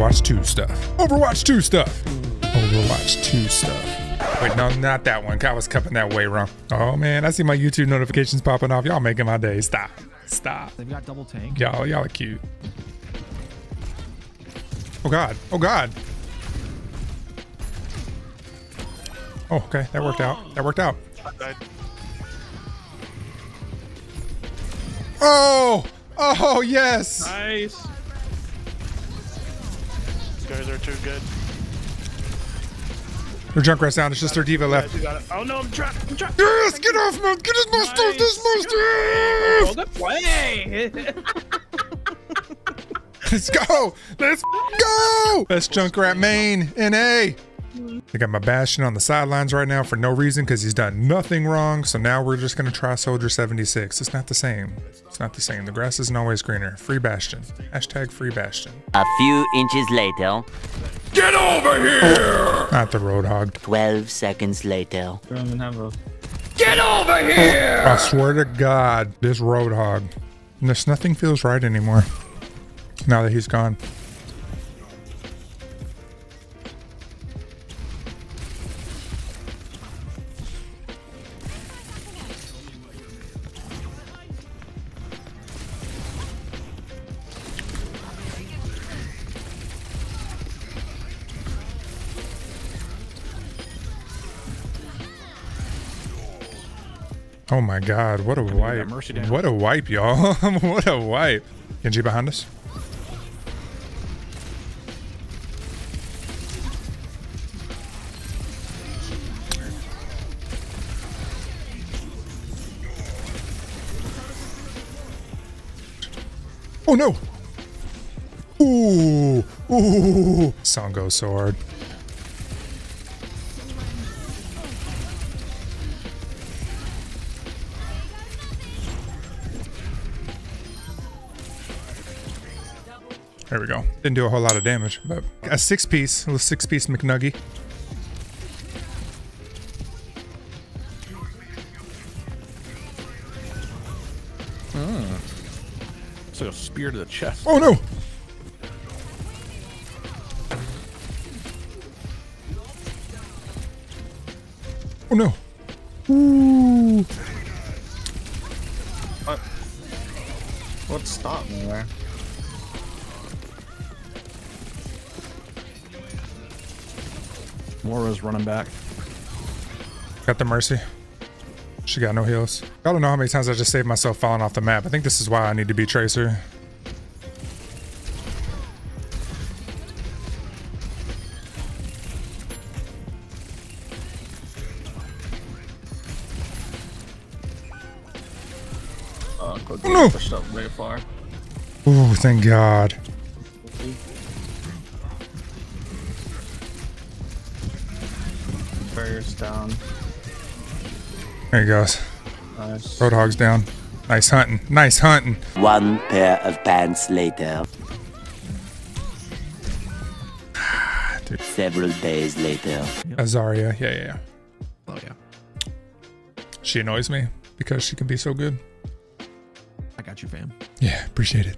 Overwatch 2 stuff. Overwatch 2 stuff. Overwatch 2 stuff. Wait, no, not that one. I was cupping that way wrong. Oh man, I see my YouTube notifications popping off. Y'all making my day. Stop. Stop. They've got double tank. Y'all are cute. Oh god. Oh god. Oh, okay. That worked out. That worked out. Oh! Oh, yes! Nice! These guys are too good. Their Junkrat's down. It's just their D.Va left. Yeah, oh, no, I'm trapped. I'm trapped. Yes! Get off, man! Get his monster! Nice. This monster! Hold up, play! Let's go! Let's go! That's Junkrat main in A. I got my Bastion on the sidelines right now for no reason because he's done nothing wrong. So now we're just gonna try Soldier 76. It's not the same. It's not the same. The grass isn't always greener. Free Bastion. Hashtag free Bastion. A few inches later. Get over here! Oh, not the Roadhog. 12 seconds later. Get over here! I swear to God, this Roadhog. This nothing feels right anymore. Now that he's gone. Oh my god, what a wipe. What a wipe, y'all. What a wipe. Genji behind us. Oh no! Ooh! Ooh! Song goes so hard. There we go. Didn't do a whole lot of damage, but a six-piece, a little six-piece McNuggie. Oh. It's like a spear to the chest. Oh no! Oh no! Ooh! What? What's stopped me there? Mora's running back. Got the Mercy. She got no heals. I don't know how many times I just saved myself falling off the map. I think this is why I need to be Tracer. No. Pushed up way far. Ooh, thank God. Down. There he goes. Nice. Roadhog's down. Nice hunting. Nice hunting. One pair of pants later. Dude. Several days later. Yep. Azaria. Yeah. Oh yeah. She annoys me because she can be so good. I got you, fam. Yeah, appreciate it.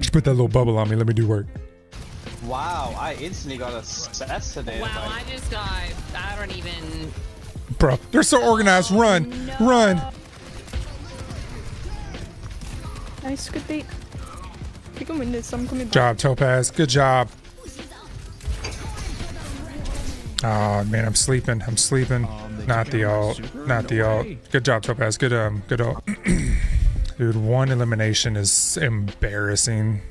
She put that little bubble on me. Let me do work. Wow, I instantly got assassinated. Wow, I just got... I don't even... Bro, they're so organized. Run! Oh, no. Run! Nice, good bait. You can win this. I'm coming back. Good job, Topaz. Good job. Oh, man, I'm sleeping. I'm sleeping. Not the ult. Not the ult. Good job, Topaz. Good, good ult. Dude, one elimination is embarrassing.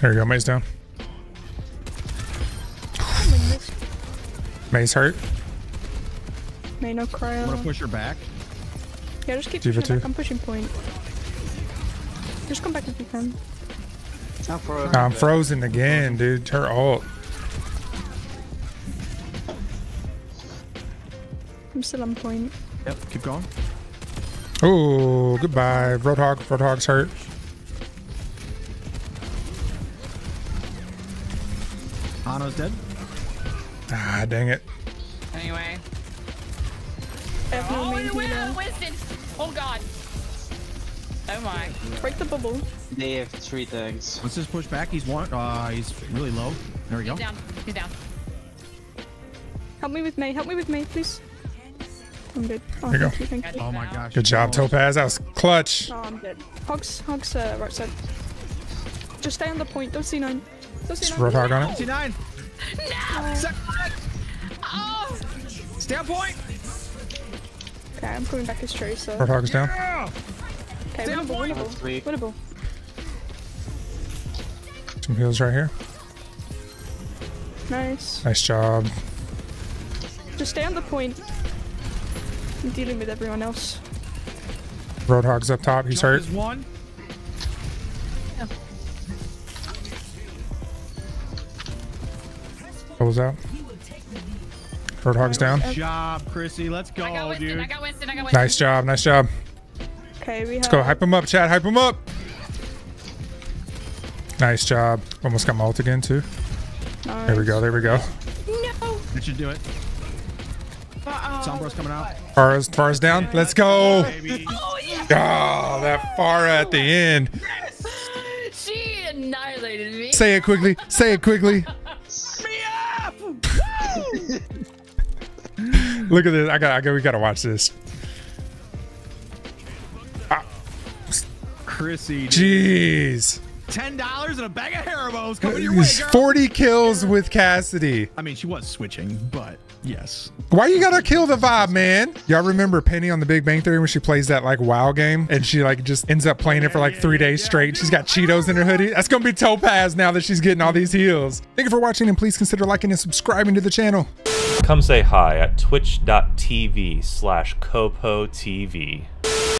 There you go, Maze down. Maze hurt. May no cry. I'm gonna push her back. Yeah, just keep pushing back. I'm pushing point. Just come back if you can. I'm frozen again, dude. Her ult. I'm still on point. Yep, keep going. Oh, goodbye. Roadhog. Roadhog's hurt. Ano's dead. Ah, dang it. Anyway. Oh, Winston. Oh, God. Oh my. Break the bubble. They have three tags. Let's just push back. He's one. He's really low. There we go. He's down. He's down. Help me with May. Help me with May, please. I'm good. Oh, there you go. Thank you. Oh my gosh. Good job, Topaz. That was clutch. Oh, I'm dead. Hogs, right side. Just stay on the point. Don't see nine. Don't see nine. Roadhog on it. See nine. No. Suck. Oh. Stay on point. Okay, I'm coming back as Tracer. Roadhog's down. Yeah. Okay, stay on point. Winnable. Some heals right here. Nice. Nice job. Just stay on the point. I'm dealing with everyone else. Roadhog's up top. He's hurt. One. Oh. Pulls out. Roadhog's down. Good job, Chrissy. Let's go, dude. I got Winston. Nice job. Nice job. Okay, we have... Let's go. Hype him up, Chad. Hype him up. Nice job. Almost got my ult again, too. Nice. There we go. There we go. No. That should do it. Sombro's coming out. Farah's down. Let's go. Oh, yeah. Oh, that Farah at the end. She annihilated me. Say it quickly. Say it quickly. Me up. Look at this. We gotta watch this. Chrissy. Jeez. $10 and a bag of Haribos coming your way, girl. 40 kills with Cassidy. I mean, she was switching, but yes. Why you gotta kill the vibe, man? Y'all remember Penny on the Big Bang Theory when she plays that like WoW game and she like just ends up playing it for like 3 days straight? She's got Cheetos in her hoodie. That's gonna be Topaz now that she's getting all these heals. Thank you for watching and please consider liking and subscribing to the channel. Come say hi at twitch.tv/copotv.